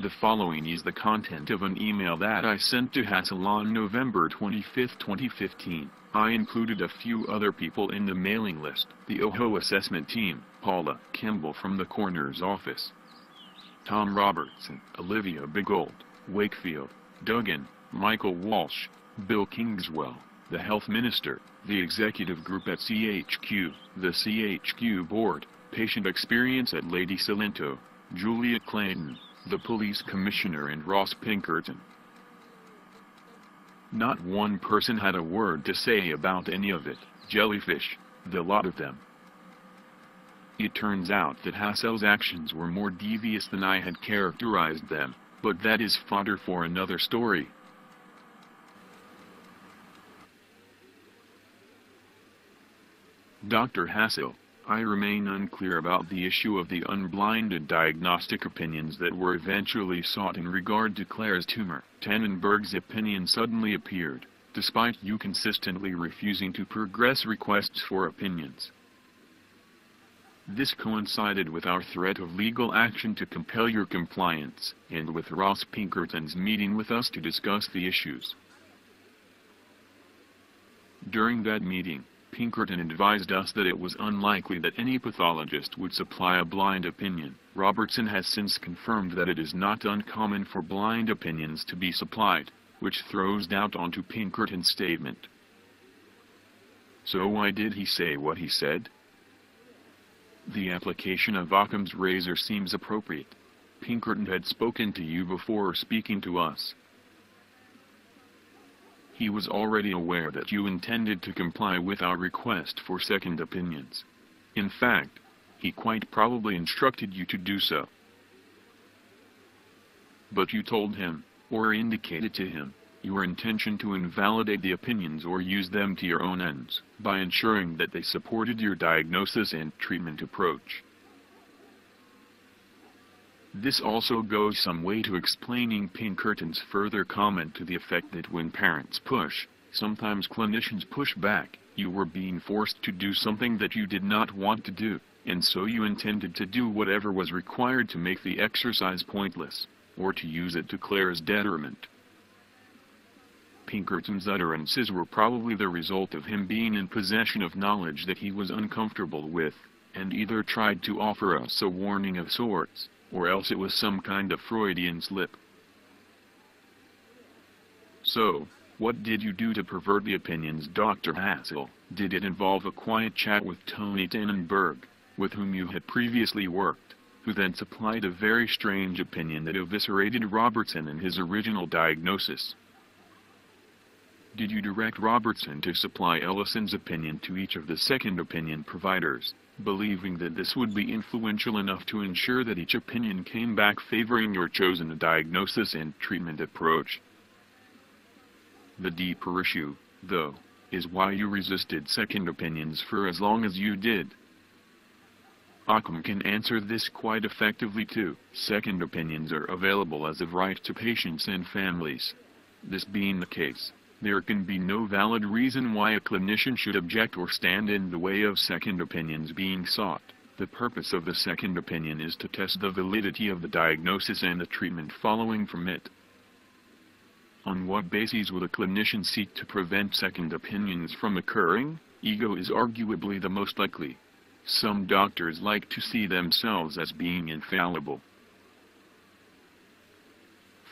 The following is the content of an email that I sent to Hassall on November 25, 2015. I included a few other people in the mailing list. The OHO assessment team, Paula Kimball from the coroner's office, Tom Robertson, Olivia Bigold, Wakefield, Duggan, Michael Walsh, Bill Kingswell, the health minister, the executive group at CHQ, the CHQ board, patient experience at Lady Cilento, Juliet Clayton, the police commissioner and Ross Pinkerton. Not one person had a word to say about any of it. Jellyfish, the lot of them. It turns out that Hassall's actions were more devious than I had characterized them, but that is fodder for another story. Dr. Hassall, I remain unclear about the issue of the unblinded diagnostic opinions that were eventually sought in regard to Claire's tumor. Tannenberg's opinion suddenly appeared, despite you consistently refusing to progress requests for opinions. This coincided with our threat of legal action to compel your compliance, and with Ross Pinkerton's meeting with us to discuss the issues. During that meeting, Pinkerton advised us that it was unlikely that any pathologist would supply a blind opinion. Robertson has since confirmed that it is not uncommon for blind opinions to be supplied, which throws doubt onto Pinkerton's statement. So why did he say what he said? The application of Occam's razor seems appropriate. Pinkerton had spoken to you before speaking to us. He was already aware that you intended to comply with our request for second opinions. In fact, he quite probably instructed you to do so. But you told him, or indicated to him, your intention to invalidate the opinions or use them to your own ends, by ensuring that they supported your diagnosis and treatment approach. This also goes some way to explaining Pinkerton's further comment to the effect that when parents push, sometimes clinicians push back. You were being forced to do something that you did not want to do, and so you intended to do whatever was required to make the exercise pointless, or to use it to Claire's detriment. Pinkerton's utterances were probably the result of him being in possession of knowledge that he was uncomfortable with, and either tried to offer us a warning of sorts, or else it was some kind of Freudian slip. So, what did you do to pervert the opinions, Dr. Hassall? Did it involve a quiet chat with Tony Tannenberg, with whom you had previously worked, who then supplied a very strange opinion that eviscerated Robertson in his original diagnosis? Did you direct Robertson to supply Ellison's opinion to each of the second opinion providers, believing that this would be influential enough to ensure that each opinion came back favoring your chosen diagnosis and treatment approach? The deeper issue, though, is why you resisted second opinions for as long as you did. Occam can answer this quite effectively too. Second opinions are available as of right to patients and families. This being the case, there can be no valid reason why a clinician should object or stand in the way of second opinions being sought. The purpose of the second opinion is to test the validity of the diagnosis and the treatment following from it. On what basis would a clinician seek to prevent second opinions from occurring? Ego is arguably the most likely. Some doctors like to see themselves as being infallible.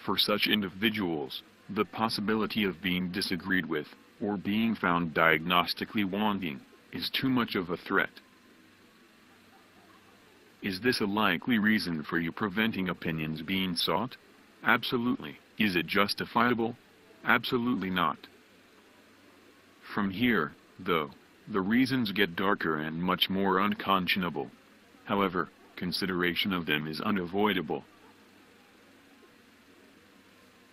For such individuals, the possibility of being disagreed with, or being found diagnostically wanting, is too much of a threat. Is this a likely reason for you preventing opinions being sought? Absolutely. Is it justifiable? Absolutely not. From here, though, the reasons get darker and much more unconscionable. However, consideration of them is unavoidable.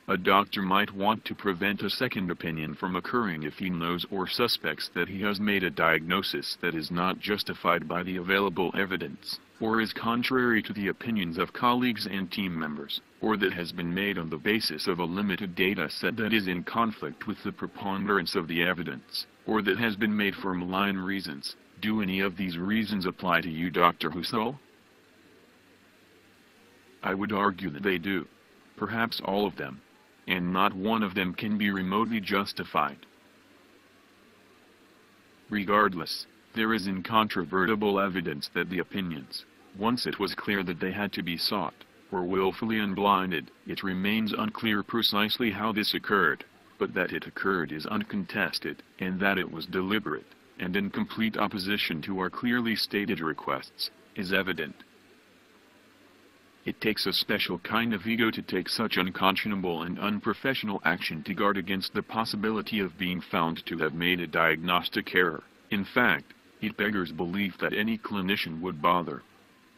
A doctor might want to prevent a second opinion from occurring if he knows or suspects that he has made a diagnosis that is not justified by the available evidence, or is contrary to the opinions of colleagues and team members, or that has been made on the basis of a limited data set that is in conflict with the preponderance of the evidence, or that has been made for malign reasons. Do any of these reasons apply to you, Dr. Hassall? I would argue that they do. perhaps all of them, and not one of them can be remotely justified. Regardless, there is incontrovertible evidence that the opinions, once it was clear that they had to be sought, were willfully unblinded. It remains unclear precisely how this occurred, but that it occurred is uncontested, and that it was deliberate, and in complete opposition to our clearly stated requests, is evident. It takes a special kind of ego to take such unconscionable and unprofessional action to guard against the possibility of being found to have made a diagnostic error. In fact, it beggars belief that any clinician would bother.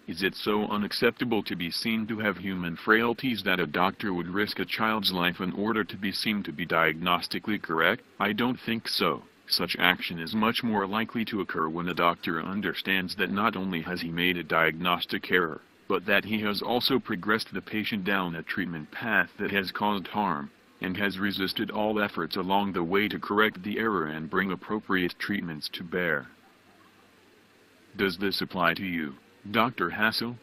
Is it so unacceptable to be seen to have human frailties that a doctor would risk a child's life in order to be seen to be diagnostically correct? I don't think so. Such action is much more likely to occur when a doctor understands that not only has he made a diagnostic error, but that he has also progressed the patient down a treatment path that has caused harm, and has resisted all efforts along the way to correct the error and bring appropriate treatments to bear. Does this apply to you, Dr. Hassall?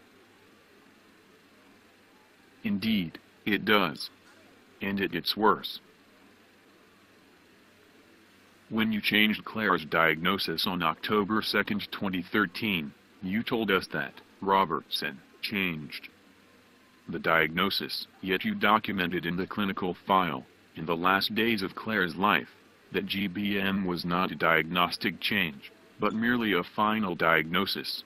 Indeed, it does. And it gets worse. When you changed Claire's diagnosis on October 2, 2013, you told us that Robertson changed the diagnosis, yet you documented in the clinical file, in the last days of Claire's life, that GBM was not a diagnostic change, but merely a final diagnosis.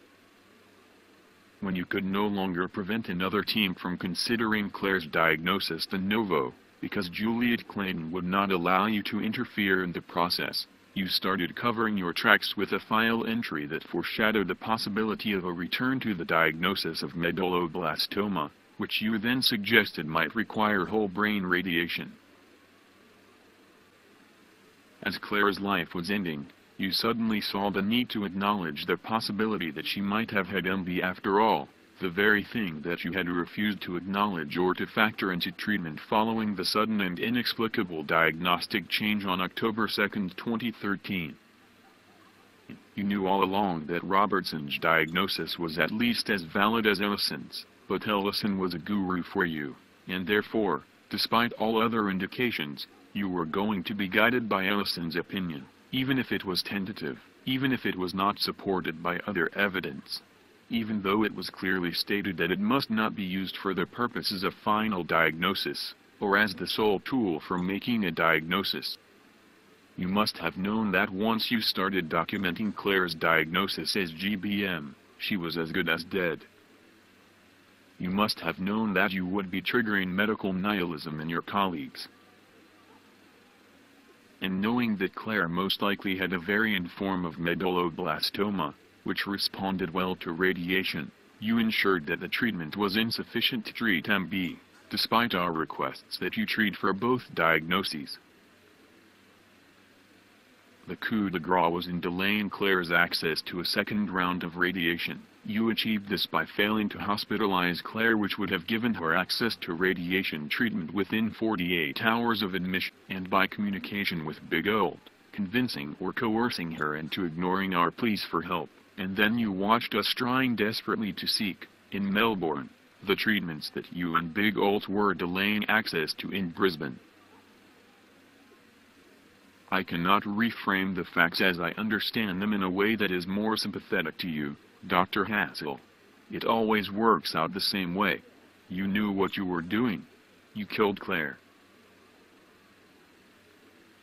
When you could no longer prevent another team from considering Claire's diagnosis de novo, because Juliet Clayton would not allow you to interfere in the process, you started covering your tracks with a file entry that foreshadowed the possibility of a return to the diagnosis of medulloblastoma, which you then suggested might require whole brain radiation. As Claire's life was ending, you suddenly saw the need to acknowledge the possibility that she might have had MB after all, the very thing that you had refused to acknowledge or to factor into treatment following the sudden and inexplicable diagnostic change on October 2, 2013. You knew all along that Robertson's diagnosis was at least as valid as Ellison's, but Ellison was a guru for you, and therefore, despite all other indications, you were going to be guided by Ellison's opinion, even if it was tentative, even if it was not supported by other evidence, even though it was clearly stated that it must not be used for the purposes of final diagnosis, or as the sole tool for making a diagnosis. You must have known that once you started documenting Claire's diagnosis as GBM, she was as good as dead. You must have known that you would be triggering medical nihilism in your colleagues. And knowing that Claire most likely had a variant form of medulloblastoma, which responded well to radiation, you ensured that the treatment was insufficient to treat MB, despite our requests that you treat for both diagnoses. The coup de grace was in delaying Claire's access to a second round of radiation. You achieved this by failing to hospitalize Claire, which would have given her access to radiation treatment within 48 hours of admission, and by communication with Bigold, convincing or coercing her into ignoring our pleas for help. And then you watched us trying desperately to seek, in Melbourne, the treatments that you and Bigold were delaying access to in Brisbane. I cannot reframe the facts as I understand them in a way that is more sympathetic to you, Dr. Hassall. It always works out the same way. You knew what you were doing. You killed Claire.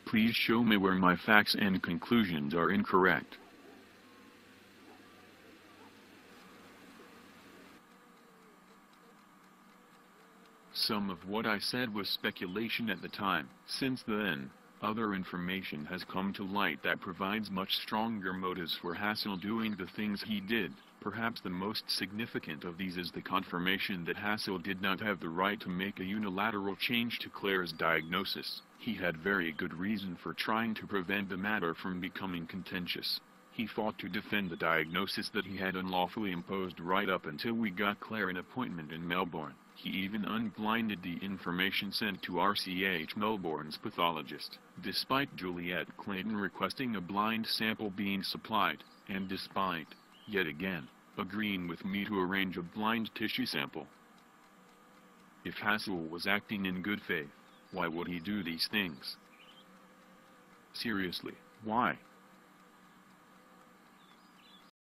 Please show me where my facts and conclusions are incorrect. Some of what I said was speculation at the time. Since then, other information has come to light that provides much stronger motives for Hassall doing the things he did. Perhaps the most significant of these is the confirmation that Hassall did not have the right to make a unilateral change to Claire's diagnosis. He had very good reason for trying to prevent the matter from becoming contentious. He fought to defend the diagnosis that he had unlawfully imposed right up until we got Claire an appointment in Melbourne. He even unblinded the information sent to RCH Melbourne's pathologist, despite Juliet Clayton requesting a blind sample being supplied, and despite, yet again, agreeing with me to arrange a blind tissue sample. If Hassall was acting in good faith, why would he do these things? Seriously, why?